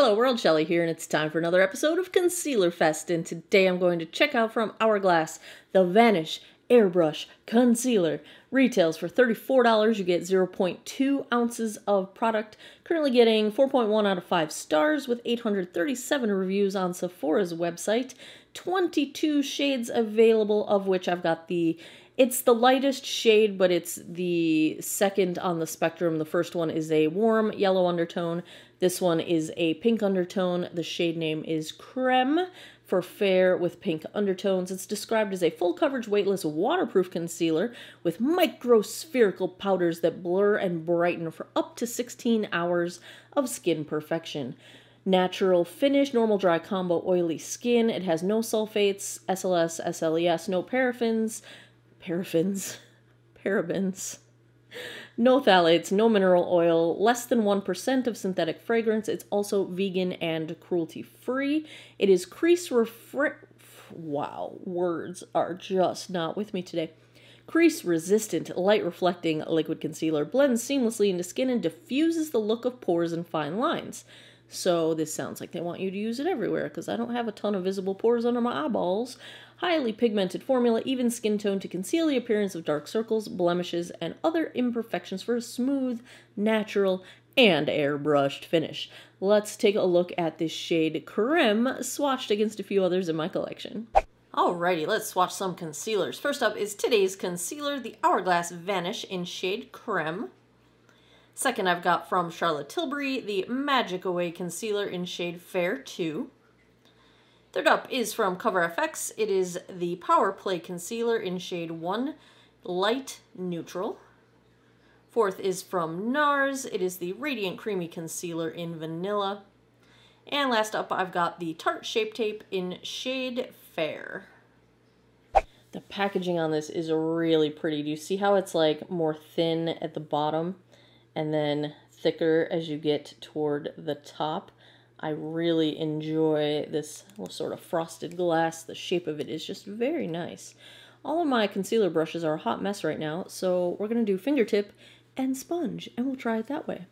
Hello world, Shelly here, and it's time for another episode of Concealer Fest, and today I'm going to check out from Hourglass the Vanish Airbrush Concealer. Retails for $34, you get 0.2 ounces of product. Currently getting 4.1 out of 5 stars with 837 reviews on Sephora's website. 22 shades available, of which I've got it's the lightest shade, but it's the second on the spectrum. The first one is a warm yellow undertone. This one is a pink undertone. The shade name is Creme for fair with pink undertones. It's described as a full coverage, weightless, waterproof concealer with microspherical powders that blur and brighten for up to 16 hours of skin perfection. Natural finish, normal dry combo, oily skin. It has no sulfates, SLS, SLES, no parabens, no phthalates, no mineral oil, less than 1% of synthetic fragrance. It's also vegan and cruelty free. It is crease resistant, light reflecting liquid concealer, blends seamlessly into skin and diffuses the look of pores and fine lines. So this sounds like they want you to use it everywhere, because I don't have a ton of visible pores under my eyeballs. Highly pigmented formula, even skin tone to conceal the appearance of dark circles, blemishes, and other imperfections for a smooth, natural, and airbrushed finish. Let's take a look at this shade Creme, swatched against a few others in my collection. Alrighty, let's swatch some concealers. First up is today's concealer, the Hourglass Vanish in shade Creme. Second, I've got from Charlotte Tilbury, the Magic Away Concealer in shade Fair 2. Third up is from Cover FX. It is the Power Play Concealer in shade 1, Light Neutral. Fourth is from NARS. It is the Radiant Creamy Concealer in Vanilla. And last up, I've got the Tarte Shape Tape in shade Fair. The packaging on this is really pretty. Do you see how it's like more thin at the bottom and then thicker as you get toward the top? I really enjoy this sort of frosted glass. The shape of it is just very nice. All of my concealer brushes are a hot mess right now, so we're gonna do fingertip and sponge, and we'll try it that way.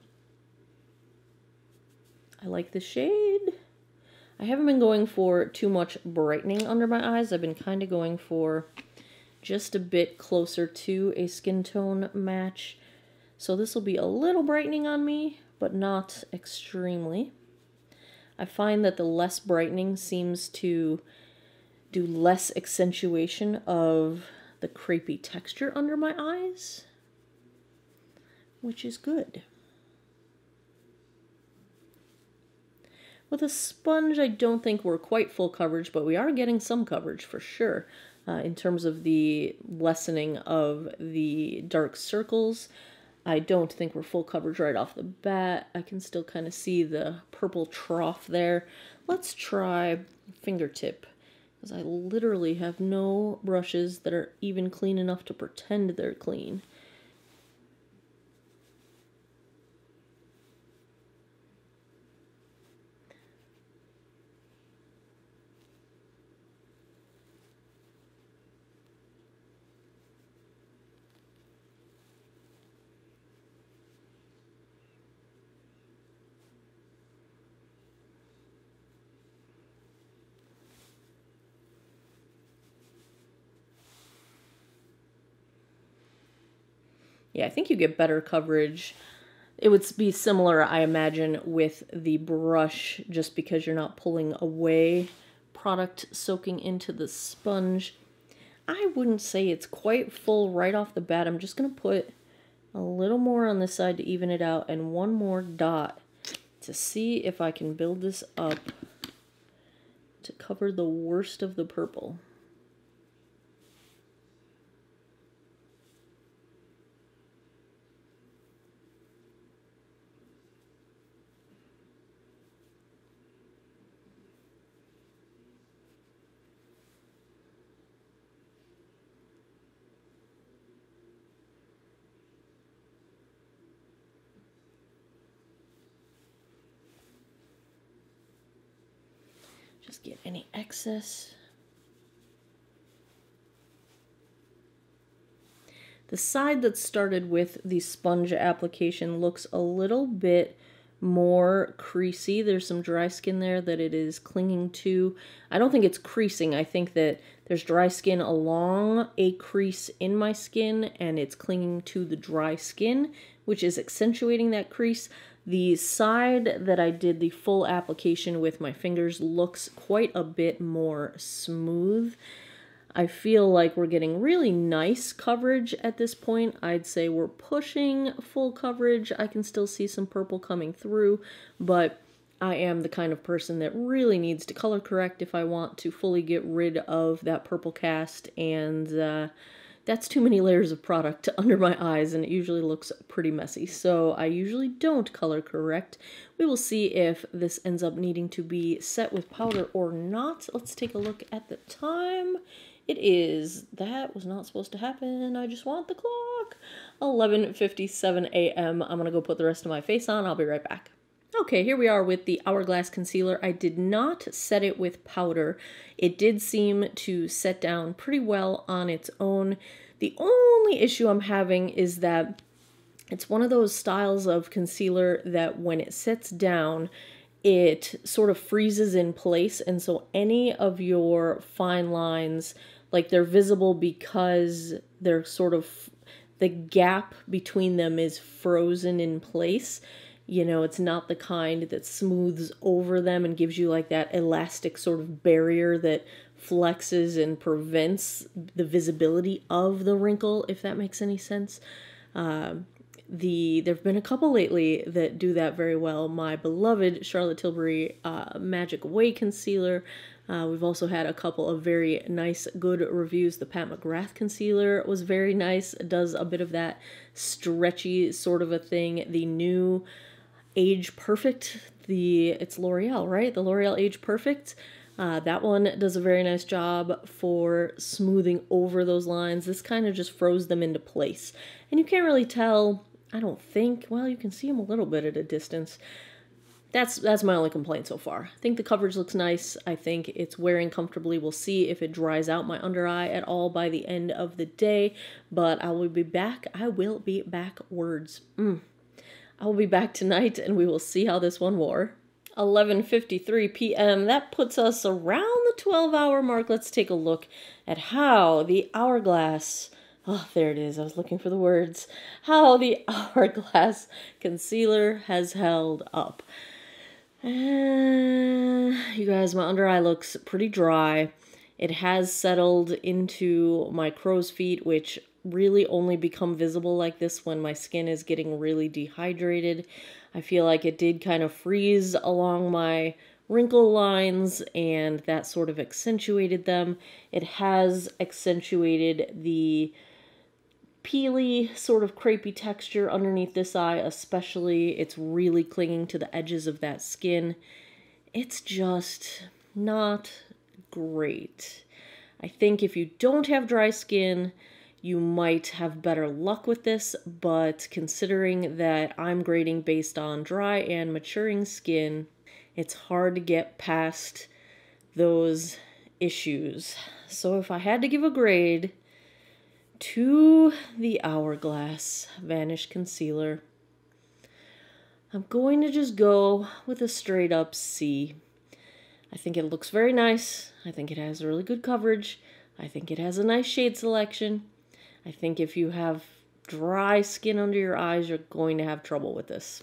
I like the shade. I haven't been going for too much brightening under my eyes. I've been kind of going for just a bit closer to a skin tone match. So this will be a little brightening on me, but not extremely. I find that the less brightening seems to do less accentuation of the crepey texture under my eyes, which is good. With a sponge, I don't think we're quite full coverage, but we are getting some coverage for sure, in terms of the lessening of the dark circles. I don't think we're full coverage right off the bat. I can still kind of see the purple trough there. Let's try fingertip, because I literally have no brushes that are even clean enough to pretend they're clean. Yeah, I think you get better coverage. It would be similar, I imagine, with the brush, just because you're not pulling away product soaking into the sponge. I wouldn't say it's quite full right off the bat. I'm just going to put a little more on this side to even it out, and one more dot to see if I can build this up to cover the worst of the purple. Just get any excess. The side that started with the sponge application looks a little bit more creasy. There's some dry skin there that it is clinging to. I don't think it's creasing. I think that there's dry skin along a crease in my skin and it's clinging to the dry skin, which is accentuating that crease. The side that I did the full application with my fingers looks quite a bit more smooth. I feel like we're getting really nice coverage at this point. I'd say we're pushing full coverage. I can still see some purple coming through, but I am the kind of person that really needs to color correct if I want to fully get rid of that purple cast, and that's too many layers of product under my eyes, and it usually looks pretty messy, so I usually don't color correct. We will see if this ends up needing to be set with powder or not. Let's take a look at the time. It is, that was not supposed to happen, I just want the clock. 11:57 a.m. I'm gonna go put the rest of my face on, I'll be right back. Okay, here we are with the Hourglass Concealer. I did not set it with powder. It did seem to set down pretty well on its own. The only issue I'm having is that it's one of those styles of concealer that when it sets down, it sort of freezes in place, and so any of your fine lines, like, they're visible because they're sort of, the gap between them is frozen in place. You know, it's not the kind that smooths over them and gives you like that elastic sort of barrier that flexes and prevents the visibility of the wrinkle, if that makes any sense. There have been a couple lately that do that very well. My beloved Charlotte Tilbury Magic Away Concealer. We've also had a couple of very nice, good reviews. The Pat McGrath Concealer was very nice. It does a bit of that stretchy sort of a thing. The new Age Perfect, it's L'Oreal, right? The L'Oreal Age Perfect. That one does a very nice job for smoothing over those lines. This kind of just froze them into place. And you can't really tell, I don't think, well, you can see them a little bit at a distance. That's my only complaint so far. I think the coverage looks nice. I think it's wearing comfortably. We'll see if it dries out my under eye at all by the end of the day, but I will be back. I will be backwards. I will be back tonight and we will see how this one wore. 11:53 p.m. That puts us around the 12-hour mark. Let's take a look at how the Hourglass... Oh, there it is. I was looking for the words. How the Hourglass Concealer has held up. You guys, my under eye looks pretty dry. It has settled into my crow's feet, which really only become visible like this when my skin is getting really dehydrated. I feel like it did kind of freeze along my wrinkle lines, and that sort of accentuated them. It has accentuated the peely, sort of crepey texture underneath this eye especially. It's really clinging to the edges of that skin. It's just not great. I think if you don't have dry skin, you might have better luck with this, but considering that I'm grading based on dry and maturing skin, it's hard to get past those issues. So if I had to give a grade to the Hourglass Vanish Concealer, I'm going to just go with a straight up C. I think it looks very nice. I think it has really good coverage. I think it has a nice shade selection. I think if you have dry skin under your eyes, you're going to have trouble with this.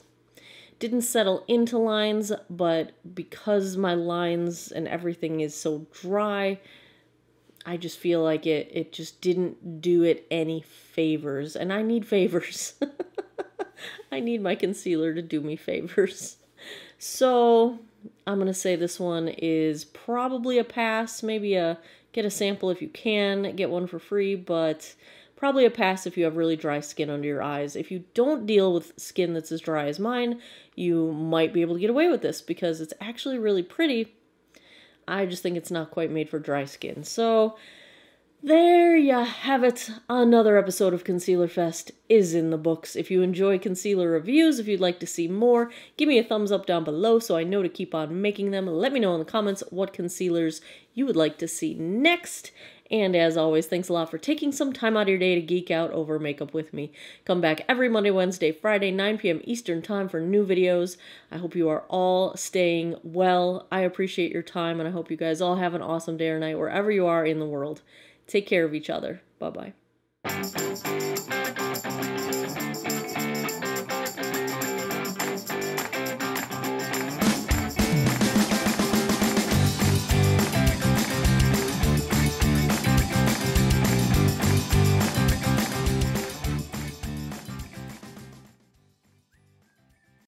Didn't settle into lines, but because my lines and everything is so dry, I just feel like it just didn't do it any favors, and I need favors. I need my concealer to do me favors. So I'm gonna say this one is probably a pass. Maybe get a sample if you can, get one for free, but probably a pass if you have really dry skin under your eyes. If you don't deal with skin that's as dry as mine, you might be able to get away with this because it's actually really pretty. I just think it's not quite made for dry skin. So there you have it. Another episode of Concealer Fest is in the books. If you enjoy concealer reviews, if you'd like to see more, give me a thumbs up down below so I know to keep on making them. Let me know in the comments what concealers you would like to see next. And as always, thanks a lot for taking some time out of your day to geek out over makeup with me. Come back every Monday, Wednesday, Friday, 9 p.m. Eastern time for new videos. I hope you are all staying well. I appreciate your time, and I hope you guys all have an awesome day or night wherever you are in the world. Take care of each other. Bye-bye.